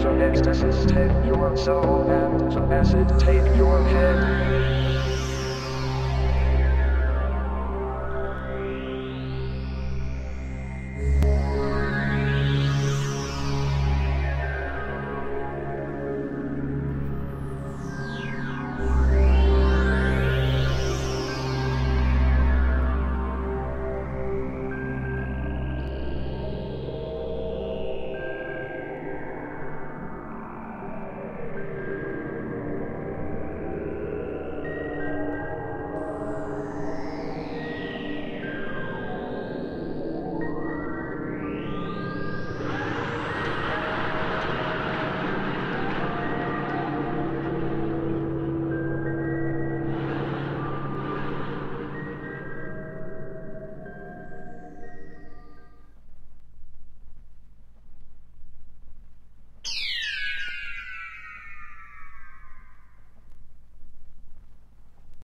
From ecstasy take your soul, and from acid take your head.